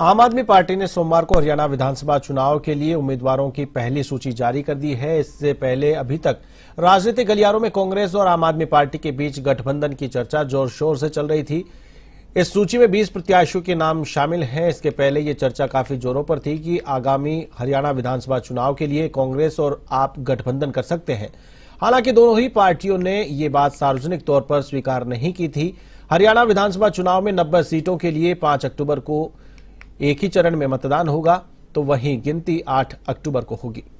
आम आदमी पार्टी ने सोमवार को हरियाणा विधानसभा चुनाव के लिए उम्मीदवारों की पहली सूची जारी कर दी है। इससे पहले अभी तक राजनीतिक गलियारों में कांग्रेस और आम आदमी पार्टी के बीच गठबंधन की चर्चा जोर शोर से चल रही थी। इस सूची में 20 प्रत्याशियों के नाम शामिल हैं। इसके पहले ये चर्चा काफी जोरों पर थी कि आगामी हरियाणा विधानसभा चुनाव के लिए कांग्रेस और आप गठबंधन कर सकते हैं। हालांकि दोनों ही पार्टियों ने ये बात सार्वजनिक तौर पर स्वीकार नहीं की थी। हरियाणा विधानसभा चुनाव में 90 सीटों के लिए 5 अक्टूबर को एक ही चरण में मतदान होगा, तो वहीं गिनती 8 अक्टूबर को होगी।